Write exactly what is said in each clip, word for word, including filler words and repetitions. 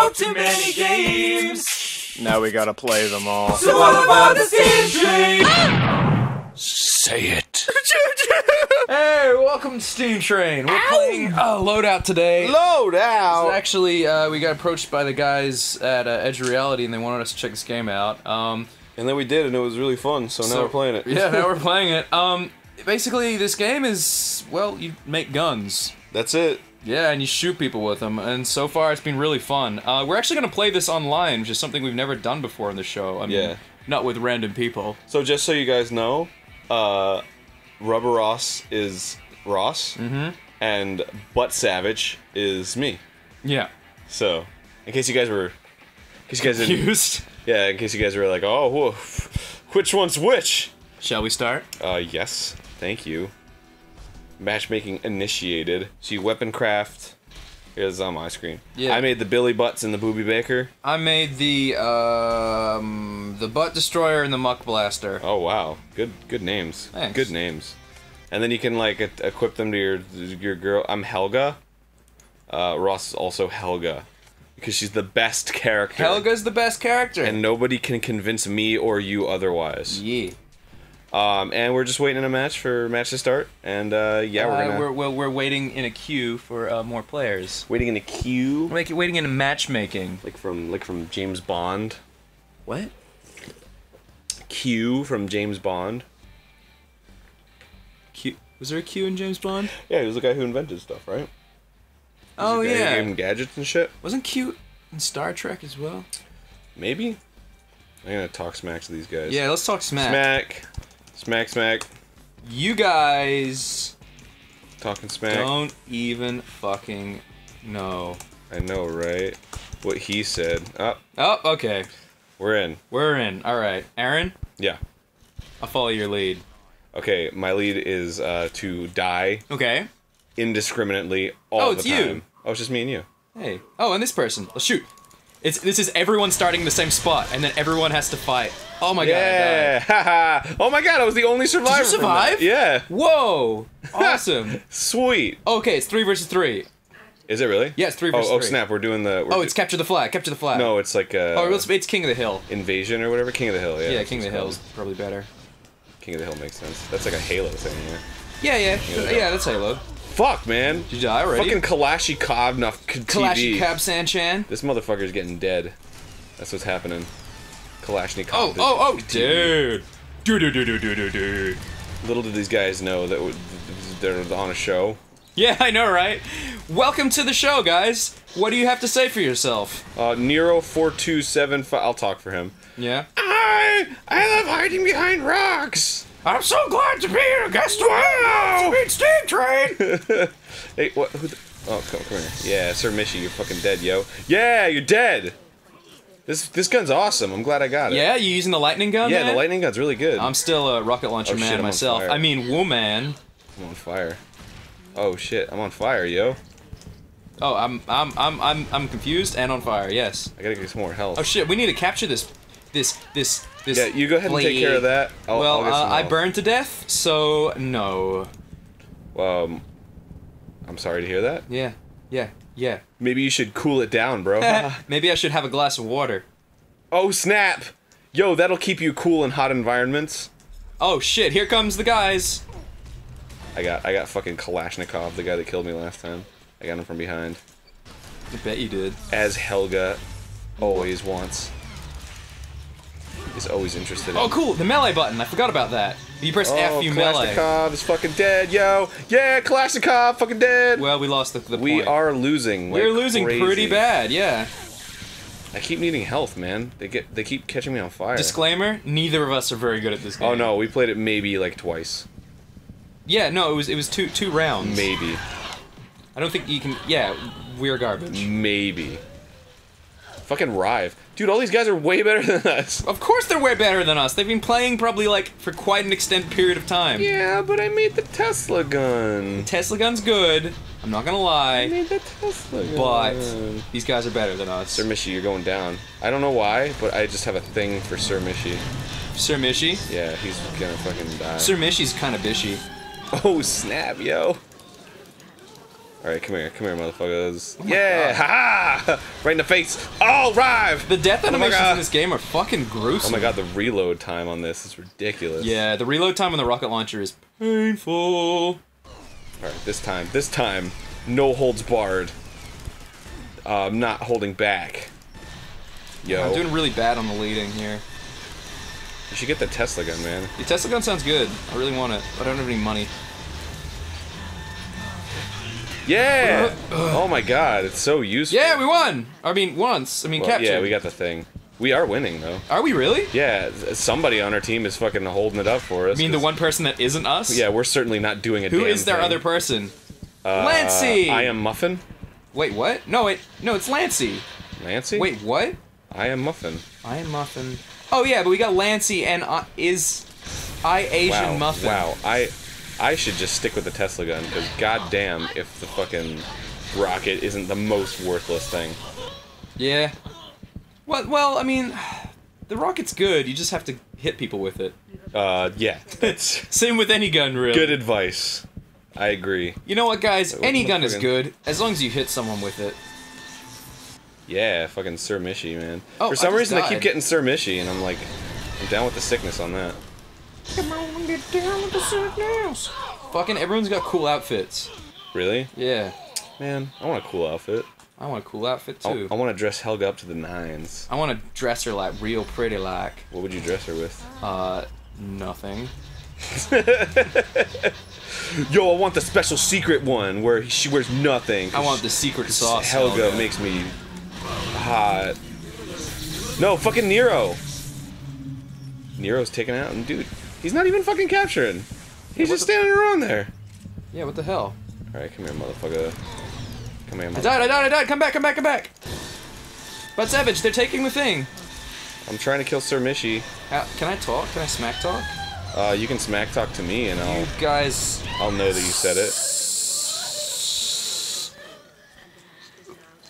talk too many games. Now we gotta play them all. So what about the Steam Train? Ah! Say it. Hey, welcome to Steam Train. We're Ow! playing uh, Loadout today. Loadout? Actually, uh, we got approached by the guys at uh, Edge of Reality, and they wanted us to check this game out. Um, and then we did, and it was really fun, so, so now we're playing it. Yeah, now we're playing it. Um, basically, this game is, well, you make guns. That's it. Yeah, and you shoot people with them, and so far it's been really fun. Uh, we're actually going to play this online, which is something we've never done before in the show. I mean, yeah. Not with random people. So just so you guys know, uh, Rubber Ross is Ross, mm-hmm. and Butt Savage is me. Yeah. So, in case you guys were... In case you guys confused? Yeah, in case you guys were like, oh, whoa, which one's which? Shall we start? Uh, yes. Thank you. Matchmaking initiated. See, weapon craft is on my screen. Yeah. I made the Billy Butts and the Booby Baker. I made the um, the Butt Destroyer and the Muck Blaster. Oh wow, good good names. Thanks. Good names. And then you can like e equip them to your your girl. I'm Helga. Uh, Ross is also Helga because she's the best character. Helga's the best character, and nobody can convince me or you otherwise. Yeah. Um, and we're just waiting in a match for match to start, and uh, yeah, we're gonna... Uh, we're, we're, we're waiting in a queue for uh, more players. Waiting in a queue? Like, waiting in a matchmaking. Like from like from James Bond. What? Q from James Bond. Q? Was there a Q in James Bond? Yeah, he was the guy who invented stuff, right? Oh, yeah. He gave him gadgets and shit. Wasn't Q in Star Trek as well? Maybe. I'm gonna talk smack to these guys. Yeah, let's talk smack. Smack. Smack, smack. You guys... Talking smack. Don't even fucking know. I know, right? What he said. Oh. Oh, okay. We're in. We're in. All right. Aaron? Yeah. I'll follow your lead. Okay, my lead is uh, to die. Okay. Indiscriminately all oh, the time. Oh, it's you. Oh, it's just me and you. Hey. Oh, and this person. Let's shoot. It's, this is everyone starting in the same spot, and then everyone has to fight. Oh my yeah. god, I died. Oh my god, I was the only survivor. Did you survive? Yeah. Whoa. Awesome. Sweet. Okay, it's three versus three. Is it really? Yeah, it's three versus oh, oh, three. Oh, snap, we're doing the... We're oh, it's capture the flag, capture the flag. No, it's like a... Oh, it's, it's King of the Hill. Invasion or whatever? King of the Hill, yeah. Yeah, King of the Hill is probably better. King of the Hill makes sense. That's like a Halo thing, yeah. Yeah, yeah. Yeah, that's Halo. Fuck, man. Did you die already? Fucking Kalashnikov T V. Kalashnikov Sanchan. This motherfucker's getting dead. That's what's happening. Kalashnikov. Oh, oh, oh, dude. Dude, dude, dude, dude, dude. Little do these guys know that they're on a show. Yeah, I know, right? Welcome to the show, guys. What do you have to say for yourself? Uh, Nero four two seven five. I'll talk for him. Yeah. I, I love hiding behind rocks. I'm so glad to be here. Guess wow. what? It's Steam Train. Hey, what? Who the, oh, come, come here. Yeah, Sir Mishy, you're fucking dead, yo. Yeah, you're dead. This this gun's awesome. I'm glad I got it. Yeah, you using the lightning gun? Yeah, man? The lightning gun's really good. I'm still a rocket launcher oh, man shit, myself. I mean, woman. I'm on fire. Oh shit, I'm on fire, yo. Oh, I'm I'm I'm I'm I'm confused and on fire. Yes. I gotta get some more health. Oh shit, we need to capture this this this. This yeah, you go ahead and take care of that. I'll, well, I'll uh, I burned to death, so no. Um, I'm sorry to hear that. Yeah, yeah, yeah. Maybe you should cool it down, bro. Maybe I should have a glass of water. Oh, snap! Yo, that'll keep you cool in hot environments. Oh, shit, here comes the guys. I got I got fucking Kalashnikov, the guy that killed me last time. I got him from behind. I bet you did. As Helga always wants. Is always interested in. Oh, cool! The melee button. I forgot about that. You press oh, F, you melee. Kalashnikov is fucking dead, yo. Yeah, Kalashnikov fucking dead. Well, we lost the. the we point. are losing. We're like losing crazy. pretty bad. Yeah. I keep needing health, man. They get. They keep catching me on fire. Disclaimer: neither of us are very good at this game. Oh no, we played it maybe like twice. Yeah, no, it was it was two two rounds. Maybe. I don't think you can. Yeah, we're garbage. Maybe. Fucking Rive. Dude, all these guys are way better than us. Of course they're way better than us. They've been playing probably, like, for quite an extended period of time. Yeah, but I made the Tesla gun. The Tesla gun's good. I'm not gonna lie. I made the Tesla gun. But these guys are better than us. Sir Mishy, you're going down. I don't know why, but I just have a thing for Sir Mishy. Sir Mishy? Yeah, he's gonna fucking die. Sir Mishy's kind of bishy. Oh, snap, yo. Alright, come here, come here, motherfuckers. Oh yeah! Ha ha! Right in the face! Oh, Rive! The death animations oh in this game are fucking gruesome. Oh my god, the reload time on this is ridiculous. Yeah, the reload time on the rocket launcher is painful. Alright, this time, this time, no holds barred. Uh, I'm not holding back. Yo. I'm doing really bad on the leading here. You should get the Tesla gun, man. The Tesla gun sounds good. I really want it. I don't have any money. Yeah! Oh my god, it's so useful. Yeah, we won! I mean, once. I mean, well, captured. Yeah, we got the thing. We are winning, though. Are we really? Yeah, somebody on our team is fucking holding it up for us. You mean the one person that isn't us? Yeah, we're certainly not doing a damn thing. Who is their other person? Uh, Lance C! I am Muffin. Wait, what? No, wait. No, it's Lance C. Lance C? Wait, what? I am Muffin. I am Muffin. Oh, yeah, but we got Lance C and uh, is I Asian wow, Muffin. Wow, I... I should just stick with the Tesla gun, because goddamn if the fucking rocket isn't the most worthless thing. Yeah. Well, well, I mean, the rocket's good, you just have to hit people with it. Uh, yeah. Same with any gun, really. Good advice. I agree. You know what, guys? Any gun is good, as long as you hit someone with it. Yeah, fucking Sir Mishy, man. Oh, for some I reason, died. I keep getting Sir Mishy, and I'm like, I'm down with the sickness on that. Come on, get down with the sickness. Fucking everyone's got cool outfits. Really? Yeah. Man, I want a cool outfit. I want a cool outfit too. I, I want to dress Helga up to the nines. I want to dress her like real pretty like. What would you dress her with? Uh, nothing. Yo, I want the special secret one where she wears nothing. I want the secret sauce. Helga, Helga makes me hot. No, fucking Nero. Nero's taken out, and dude, he's not even fucking capturing. He's yeah, just standing around there. Yeah, what the hell? Alright, come here, motherfucker. Come here, motherfucker. I died, I died, I died! Come back, come back, come back! Butt Savage, they're taking the thing! I'm trying to kill Sir Mishy. How, can I talk? Can I smack talk? Uh, you can smack talk to me, and I'll... You guys... I'll know that you said it.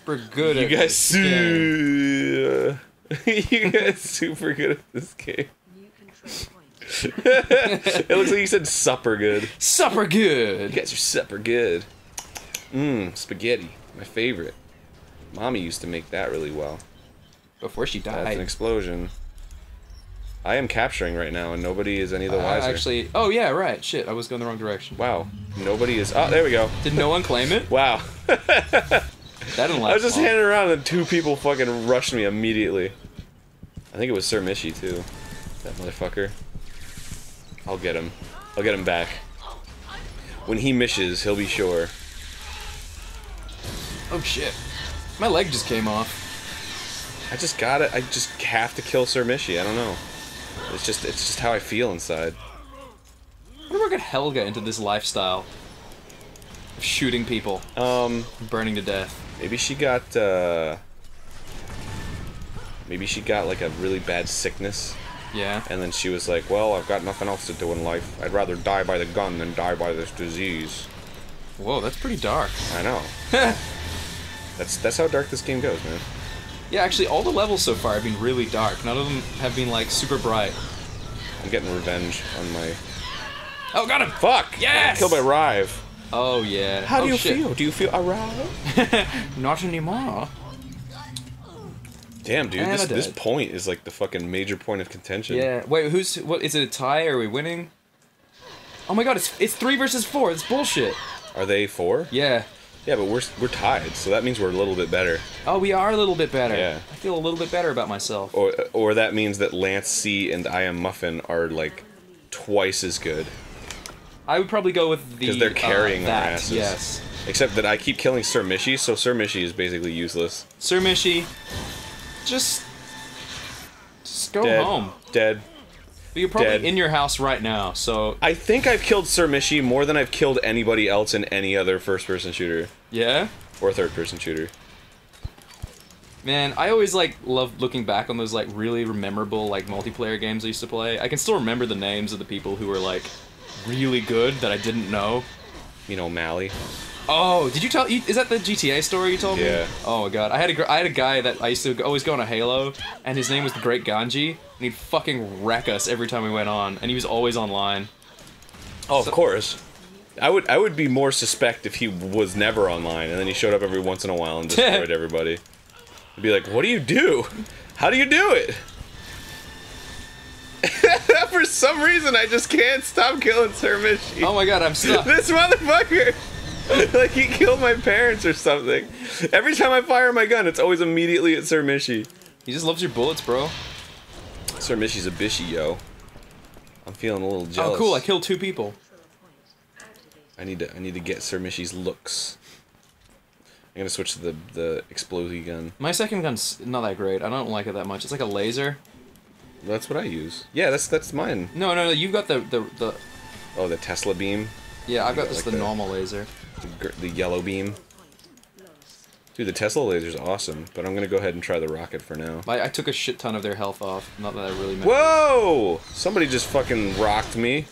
We're good you at guys this You guys super good at this game. It looks like you said supper good. Supper good. You guys are supper good. Mmm, spaghetti, my favorite. Mommy used to make that really well. Before she died. That's an explosion. I am capturing right now, and nobody is any the uh, wiser. Actually, oh yeah, right. Shit, I was going the wrong direction. Wow, nobody is. Oh, there we go. Did no one claim it? Wow. That didn't last I was just long. Handing around, and two people fucking rushed me immediately. I think it was Sir Mishy too. That motherfucker. I'll get him. I'll get him back. When he misses, he'll be sure. Oh shit. My leg just came off. I just gotta, I just have to kill Sir Mishy, I don't know. It's just, it's just how I feel inside. What about get Helga into this lifestyle? Of shooting people. Um. Burning to death. Maybe she got, uh... Maybe she got, like, a really bad sickness. Yeah. And then she was like, well, I've got nothing else to do in life. I'd rather die by the gun than die by this disease. Whoa, that's pretty dark. I know. that's that's how dark this game goes, man. Yeah, actually, all the levels so far have been really dark. None of them have been, like, super bright. I'm getting revenge on my... Oh, got him! Fuck! Yes! I got killed by Rive. Oh, yeah. How oh, do you shit. feel? Do you feel arrived? Not anymore. Damn, dude, this, this point is like the fucking major point of contention. Yeah, wait, who's, what, is it a tie? Are we winning? Oh my god, it's it's three versus four, it's bullshit. Are they four? Yeah. Yeah, but we're, we're tied, so that means we're a little bit better. Oh, we are a little bit better. Yeah. I feel a little bit better about myself. Or, or that means that Lance C and I Am Muffin are like twice as good. I would probably go with the, because they're carrying uh, that, our asses. Yes. Except that I keep killing Sir Mishy, so Sir Mishy is basically useless. Sir Mishy... Just, just go Dead. home. Dead. But you're probably Dead. in your house right now, so... I think I've killed Sir Mishy more than I've killed anybody else in any other first-person shooter. Yeah? Or third-person shooter. Man, I always, like, love looking back on those, like, really memorable, like, multiplayer games I used to play. I can still remember the names of the people who were, like, really good that I didn't know. You know, Mally. Oh, did you tell? Is that the G T A story you told me? Yeah. Oh my god, I had a I had a guy that I used to always go on a Halo, and his name was the Great Ganji, and he'd fucking wreck us every time we went on, and he was always online. Oh, so, of course. I would I would be more suspect if he was never online and then he showed up every once in a while and destroyed everybody. I'd be like, what do you do? How do you do it? For some reason, I just can't stop killing Sir Mishy. Oh my god, I'm stuck. This motherfucker! Like, he killed my parents or something. Every time I fire my gun, it's always immediately at Sir Mishy. He just loves your bullets, bro. Sir Mishy's a bishy, yo. I'm feeling a little jealous. Oh, cool, I killed two people. I need to I need to get Sir Mishy's looks. I'm gonna switch to the the explosive gun. My second gun's not that great. I don't like it that much. It's like a laser. That's what I use. Yeah, that's that's mine. No, no, no. You've got the the, the... Oh, the Tesla beam. Yeah, I've got, got this like the, the normal laser. The, the yellow beam. Dude, the Tesla laser's awesome, but I'm gonna go ahead and try the rocket for now. I, I took a shit ton of their health off. Not that I really matters. Whoa! Somebody just fucking rocked me.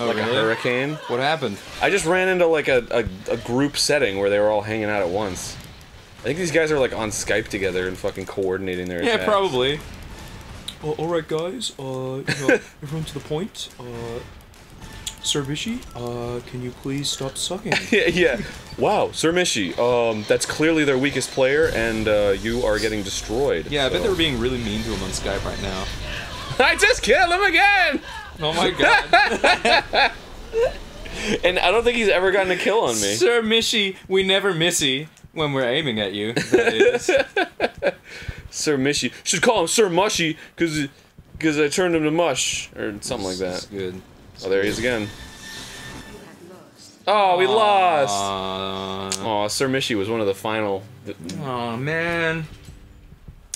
Oh, like really? A hurricane. What happened? I just ran into like a, a, a group setting where they were all hanging out at once. I think these guys are like on Skype together and fucking coordinating their attacks. Yeah, probably. Uh, alright guys, uh, you know, everyone to the point, uh, Sir Mishy, uh, can you please stop sucking? yeah, yeah. Wow, Sir Mishy, um, that's clearly their weakest player and, uh, you are getting destroyed. Yeah, so. I bet they were being really mean to him on Skype right now. I just killed him again! Oh my god. And I don't think he's ever gotten a kill on me. Sir Mishy, we never missy when we're aiming at you. That is. Sir Mishy. Should call him Sir Mushy, cause, cause I turned him to mush, or something like that. That's good. That's oh, there good. He is again. Oh, we Aww. Lost! Oh, Sir Mishy was one of the final... Oh man.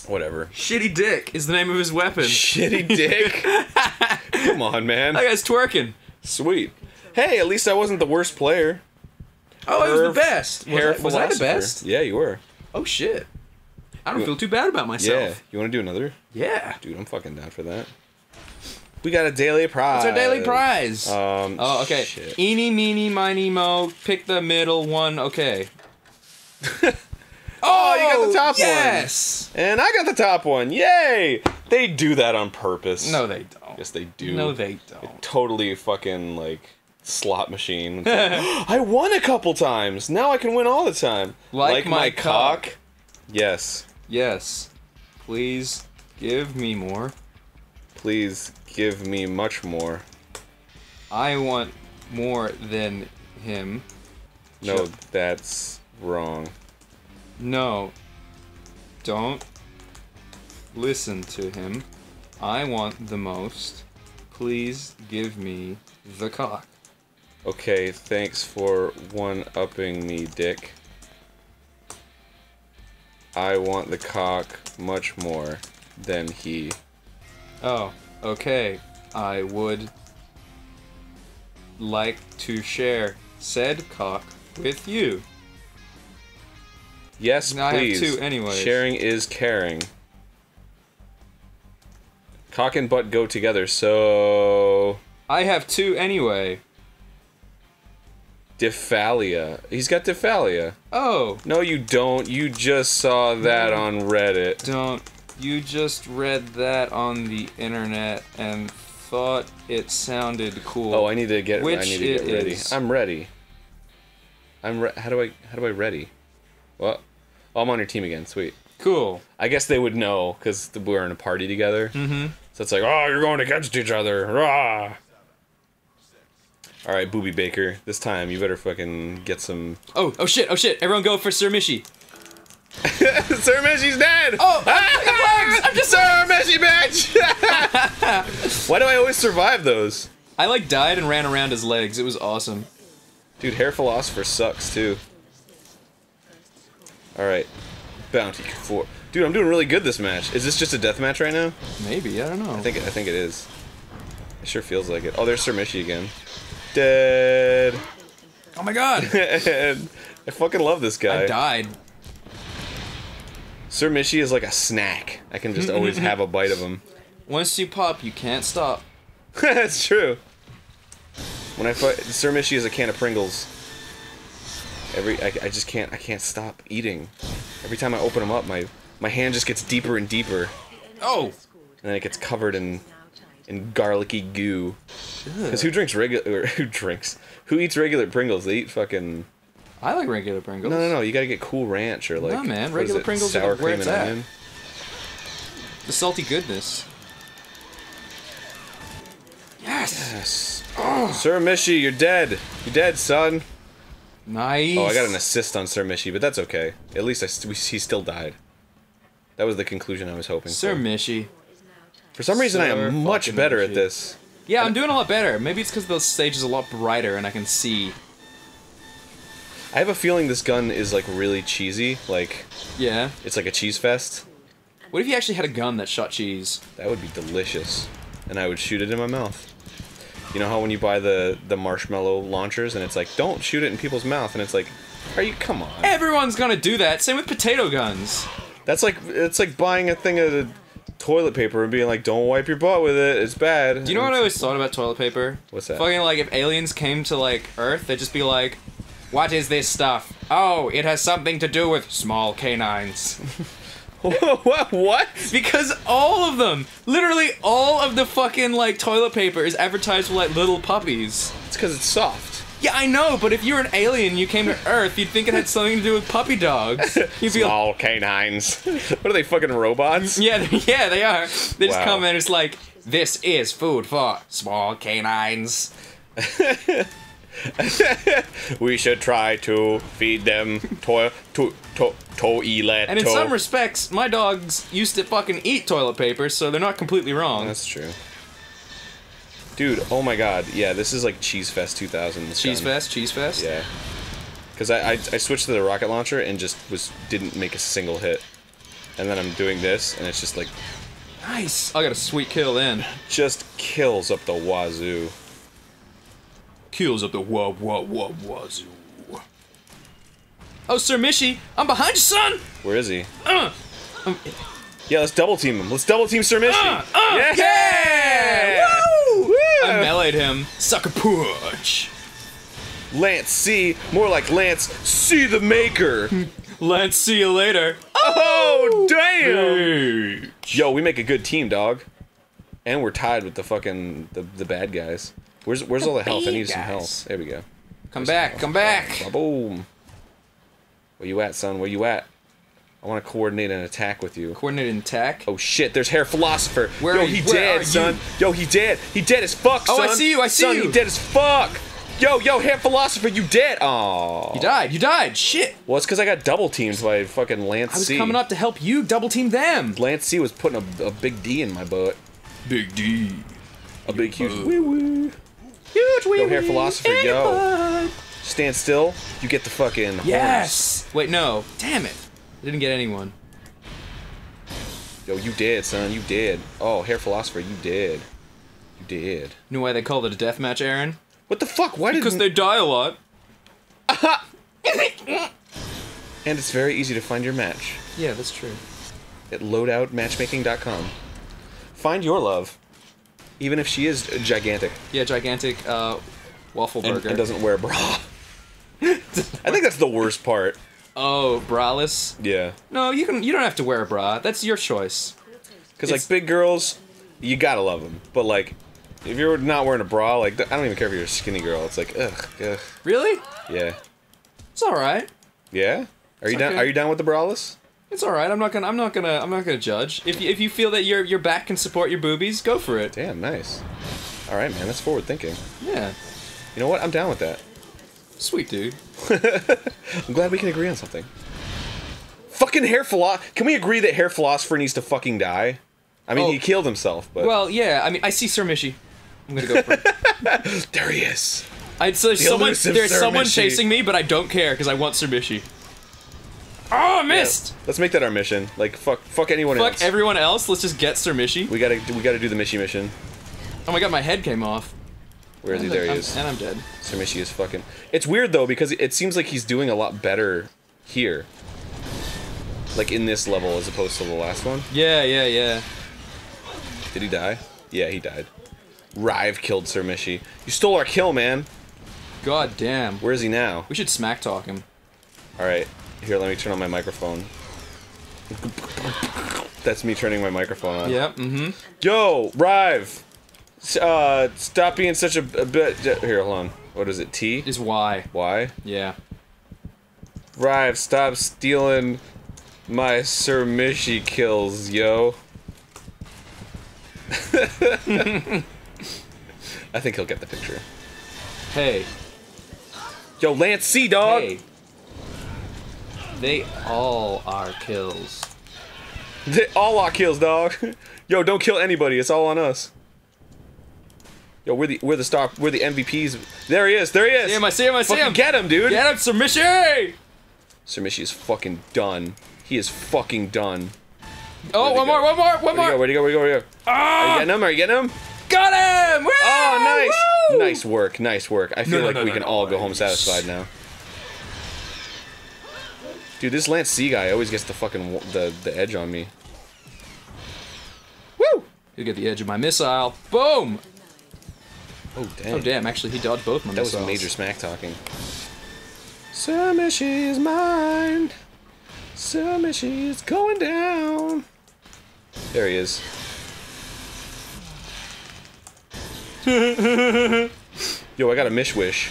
Whatever. Shitty Dick is the name of his weapon. Shitty Dick? Come on, man. That guy's twerking. Sweet. Hey, at least I wasn't the worst player. Oh, Herf, I was the best! Was, Hair I, was I the best? Yeah, you were. Oh shit. I don't feel too bad about myself. Yeah. You want to do another? Yeah. Dude, I'm fucking down for that. We got a daily prize. What's our daily prize? Um, oh, okay. Shit. Eeny, meeny, miny, mo. Pick the middle one. Okay. oh, oh, you got the top yes! one. Yes. And I got the top one. Yay. They do that on purpose. No, they don't. Yes, they do. No, they don't. They totally fucking, like... slot machine. Like, oh, I won a couple times. Now I can win all the time. Like, like my, my cock. cock. Yes. Yes. Please give me more. Please give me much more. I want more than him. No, that's wrong. No. Don't listen to him. I want the most. Please give me the cock. Okay, thanks for one-upping me, Dick. I want the cock much more than he. Oh, okay. I would like to share said cock with you. Yes, please. I have two anyway. Sharing is caring. Cock and butt go together, so... I have two anyway. Diphalia. He's got diphalia. Oh. No, you don't. You just saw that no, on Reddit. Don't. You just read that on the internet and thought it sounded cool. Oh, I need to get. Which I need to get ready. Is. I'm ready. I'm. Re how do I? How do I ready? What? Oh, I'm on your team again. Sweet. Cool. I guess they would know because we're in a party together. Mm-hmm. So it's like, oh, you're going against each other. Rah. Alright, Booby Baker, this time you better fucking get some... Oh, oh shit, oh shit, everyone go for Sir Mishy. Sir Mishy's dead! Oh, I'm, I'm just Sir Mishy, bitch! Why do I always survive those? I like died and ran around his legs, it was awesome. Dude, Hair Philosopher sucks too. Alright, bounty for... Dude, I'm doing really good this match. Is this just a deathmatch right now? Maybe, I don't know. I think, I think it is. It sure feels like it. Oh, there's Sir Mishy again. Dead. Oh my god! I fucking love this guy. I died. Sir Mishy is like a snack. I can just always have a bite of him. Once you pop, you can't stop. That's true. When I fight, Sir Mishy is a can of Pringles. Every I, I just can't I can't stop eating. Every time I open them up, my my hand just gets deeper and deeper. Oh! And then it gets covered in and garlicky goo. Because who drinks regular? Who drinks? Who eats regular Pringles? They eat fucking. I like regular Pringles. No, no, no. You gotta get Cool Ranch or like. No, man. Regular it, Pringles sour are cream where it's and at. Onion? The salty goodness. Yes. Yes. Oh. Sir Mishy, you're dead. You're dead, son. Nice. Oh, I got an assist on Sir Mishy, but that's okay. At least I st we, he still died. That was the conclusion I was hoping Sir for. Sir Mishy. For some reason, Sir I am much better Mishy. At this. Yeah, I'm doing a lot better. Maybe it's because the stage is a lot brighter and I can see. I have a feeling this gun is, like, really cheesy. Like, yeah, it's like a cheese fest. What if you actually had a gun that shot cheese? That would be delicious. And I would shoot it in my mouth. You know how when you buy the, the marshmallow launchers and it's like, don't shoot it in people's mouth, and it's like, are you, come on. Everyone's gonna do that, same with potato guns. That's like, it's like buying a thing of toilet paper and being like, don't wipe your butt with it, it's bad. Do you know what I always thought about toilet paper? What's that? Fucking like, if aliens came to like, Earth, they'd just be like, what is this stuff? Oh, it has something to do with small canines. What? What? Because all of them, literally all of the fucking like toilet paper is advertised with like little puppies. It's because it's soft. Yeah, I know, but if you were an alien, you came to Earth, you'd think it had something to do with puppy dogs. You'd be small like, canines. What are they, fucking robots? Yeah, yeah, they are. They just wow. come and it's like, this is food for small canines. We should try to feed them toil to to toilet. And in some respects, my dogs used to fucking eat toilet paper, so they're not completely wrong. That's true. Dude, oh my god, yeah, this is like Cheese Fest two thousand. Cheese gun. Fest, Cheese Fest. Yeah. Because I, I I switched to the rocket launcher and just was didn't make a single hit, and then I'm doing this and it's just like, nice. I got a sweet kill then. Just kills up the wazoo. Kills up the wah wah wah wazoo. Oh, Sir Mishy, I'm behind you, son. Where is he? Uh, um, yeah, let's double team him. Let's double team Sir Mishy. Uh, uh, yeah! yeah! Woo! Woo! I meleeed him. Sucker punch. Lance C, more like Lance C the Maker. Lance, see you later. Oh, oh damn! Bitch. Yo, we make a good team, dog. And we're tied with the fucking the the bad guys. Where's where's all the health? I need some health. There we go. Come back, come back. Boom. Where you at, son? Where you at? I want to coordinate an attack with you. Coordinate an attack? Oh shit! There's Hair Philosopher. Where Yo, he dead, son. Yo, he dead. He dead as fuck, son. Oh, I see you. I see you. Son, he dead as fuck. Yo, yo, Hair Philosopher, you dead. Oh. You died. You died. Shit. Well, it's because I got double teamed by fucking Lance C. I was coming up to help you double team them. Lance C was putting a, a big D in my butt. Big D. A big huge. Wee wee. Huge wee wee. Yo, Hair Philosopher, yo. Stand still, you get the fucking yes! Horns. Wait, no. Damn it. I didn't get anyone. Yo, you dead, son. You dead. Oh, Hair Philosopher, you dead. You dead. You know why they call it a deathmatch, Aaron? What the fuck? Why did Because they die a lot. And it's very easy to find your match. Yeah, that's true. At loadout matchmaking dot com. Find your love. Even if she is gigantic. Yeah, gigantic uh, waffle burger. And, and doesn't wear a bra. I think that's the worst part. Oh, braless? Yeah. No, you can. You don't have to wear a bra. That's your choice. Because, like, big girls, you gotta love them. But, like, if you're not wearing a bra, like, I don't even care if you're a skinny girl. It's like, ugh, ugh. Really? Yeah. It's alright. Yeah? Are it's you okay. down? Are you down with the braless? It's all right. I'm not gonna. I'm not gonna. I'm not gonna judge. If you, if you feel that your your back can support your boobies, go for it. Damn, nice. All right, man. That's forward thinking. Yeah. You know what? I'm down with that. Sweet dude. I'm glad we can agree on something. Fucking Hair Philo. Can we agree that Hair Philosopher needs to fucking die? I mean, oh. he killed himself, but. Well, yeah. I mean, I see Sir Mishy. I'm gonna go for it. There he is. I'd so there's someone. There's Sir someone Mishy. Chasing me, but I don't care because I want Sir Mishy. Oh, I missed! Yeah, let's make that our mission. Like, fuck, fuck anyone fuck else. Fuck everyone else. Let's just get Sir Mishy. We gotta, we gotta do the Mishy mission. Oh my god, my head came off. Where is and he? There I'm, he is. And I'm dead. Sir Mishy is fucking. It's weird though because it seems like he's doing a lot better here, like in this level as opposed to the last one. Yeah, yeah, yeah. Did he die? Yeah, he died. Rive killed Sir Mishy. You stole our kill, man. God damn. Where is he now? We should smack talk him. All right. Here, let me turn on my microphone. That's me turning my microphone on. Yep, mm-hmm. Yo, Rive! Uh, stop being such a, a bit. Here, hold on. What is it? T? Is Y. Y? Yeah. Rive, stop stealing my Sir Mishy kills, yo. I think he'll get the picture. Hey. Yo, Lance C, dog! Hey. They all are kills. They all are kills, dog. Yo, don't kill anybody. It's all on us. Yo, we're the we're the star. We're the M V Ps. There he is. There he is. See him, I see him. I see him. Get him, dude. Get him, Sir Mishy. Sir Mishy is fucking done. He is fucking done. Oh, one more, one more, one more. Where'd he go? Where'd he go? Where'd he go? Are you getting him? Are you getting him? Got him. Oh, nice. Nice work. Nice work. I feel like we can all go home satisfied now. Dude, this Lance C guy always gets the fucking the the edge on me. Woo! He'll get the edge of my missile. Boom! Oh damn! Oh damn! Actually, he dodged both my missiles. That was major smack talking. Sir Mishy is mine. Sir Mishy is going down. There he is. Yo, I got a mish wish.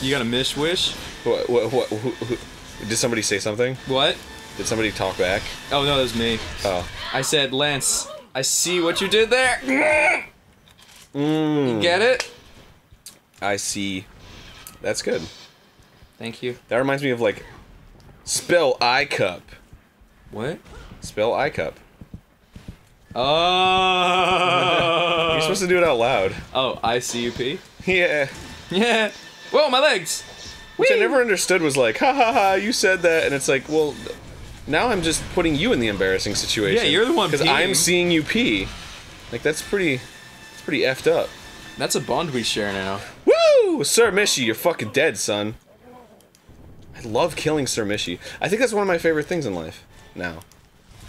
You got a mish wish? What, what, what, who, who, did somebody say something? What? Did somebody talk back? Oh, no, that was me. Oh. I said, Lance, I see what you did there. Mm. You get it? I see. That's good. Thank you. That reminds me of, like, spell I cup. What? Spell I cup. Oh. You're supposed to do it out loud. Oh, I C U P? Yeah. Yeah. Whoa, my legs. Which Whee! I never understood was like, ha ha ha, you said that, and it's like, well, now I'm just putting you in the embarrassing situation. Yeah, you're the one because I'm seeing you pee. Like, that's pretty, that's pretty effed up. That's a bond we share now. Woo! Sir Mishy, you're fucking dead, son. I love killing Sir Mishy. I think that's one of my favorite things in life now.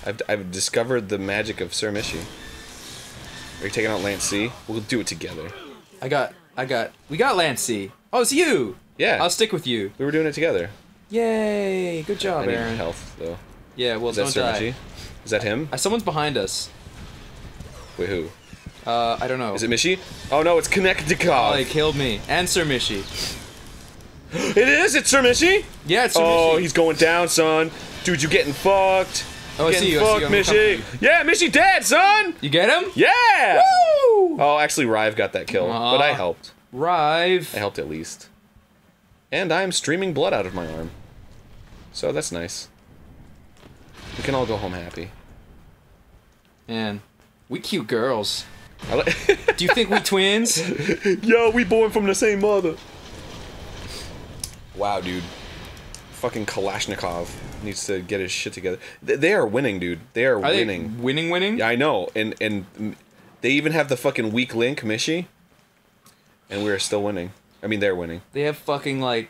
I've, I've discovered the magic of Sir Mishy. Are you taking out Lance C? We'll do it together. I got, I got, we got Lance C. Oh, it's you! Yeah. I'll stick with you. We were doing it together. Yay! Good job, I need Aaron. Health, though. Yeah, well, don't die. Is that him? I, someone's behind us. Wait, who? Uh, I don't know. Is it Mishy? Oh, no, it's Konechnikov. Oh, he killed me. And Sir Mishy. It is! It's Sir Mishy? Yeah, it's Sir Mishy. Oh, he's going down, son. Dude, you're getting fucked. Oh, I see you. Fucked, Mishy. Yeah, Mishy dead, son! You get him? Yeah! Woo! Oh, actually, Rive got that kill. Aww. But I helped. Rive. I helped at least. And I'm streaming blood out of my arm. So that's nice. We can all go home happy. Man, we cute girls. Do you think we twins? Yo, we born from the same mother. Wow, dude. Fucking Kalashnikov needs to get his shit together. They, they are winning, dude. They are, are winning. They winning, winning? Yeah, I know. And and they even have the fucking weak link, Mishy. And we are still winning. I mean, they're winning. They have fucking, like...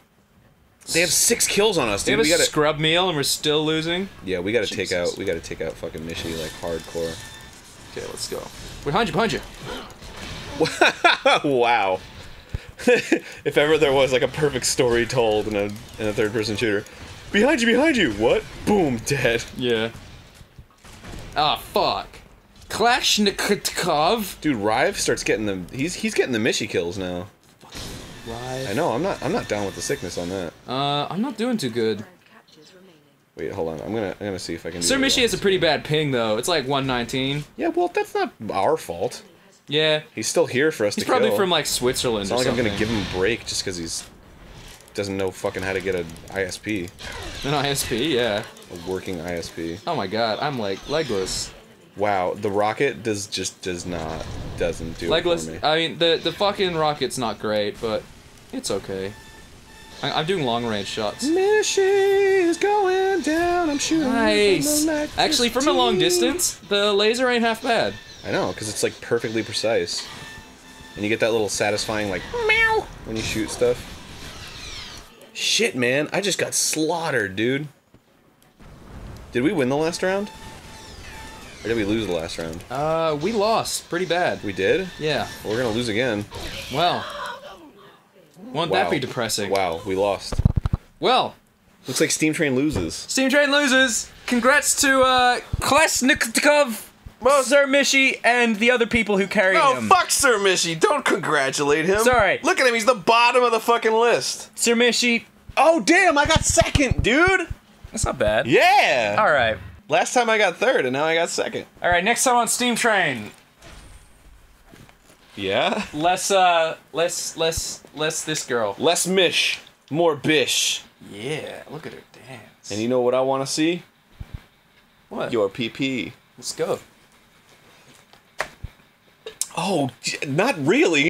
They have six kills on us, dude. They have we a gotta... scrub meal and we're still losing? Yeah, we gotta Jesus. take out... We gotta take out fucking Mishy, like, hardcore. Okay, let's go. We're behind you, behind you! Wow. If ever there was, like, a perfect story told in a, in a third-person shooter. Behind you, behind you! What? Boom, dead. Yeah. Ah, oh, fuck. Kalashnikov. Dude, Rive starts getting the... He's, he's getting the Mishy kills now. Live. I know, I'm not I'm not down with the sickness on that. Uh I'm not doing too good. Wait, hold on. I'm gonna I'm gonna see if I can do Sir Mishy has a pretty bad ping though. It's like one nineteen. Yeah, well that's not our fault. Yeah. He's still here for us to kill. He's probably from like Switzerland or something. It's not like I'm gonna give him a break just because he's doesn't know fucking how to get an I S P. An I S P, yeah. A working I S P. Oh my god, I'm like legless. Wow, the rocket does just does not doesn't do legless, it for me. I mean the the fucking rocket's not great, but it's okay. I, I'm doing long range shots. Mishy is going down. I'm shooting. Nice. From Actually, from a long distance, the laser ain't half bad. I know, because it's like perfectly precise, and you get that little satisfying like meow when you shoot stuff. Shit, man, I just got slaughtered, dude. Did we win the last round? Or did we lose the last round? Uh, we lost pretty bad. We did? Yeah. Well, we're gonna lose again. Well. Won't wow. that be depressing? Wow, we lost. Well, looks like Steam Train loses. Steam Train loses. Congrats to uh Kalashnikov. Well, Sir Mishy and the other people who carried no, him. Oh, fuck Sir Mishy. Don't congratulate him. Sorry. Look at him. He's the bottom of the fucking list. Sir Mishy. Oh, damn. I got second, dude. That's not bad. Yeah. All right. Last time I got third, and now I got second. All right. Next time on Steam Train. Yeah? Less, uh, less, less, less this girl. Less Mish. More Bish. Yeah. Look at her dance. And you know what I want to see? What? Your P P. Let's go. Oh, not really.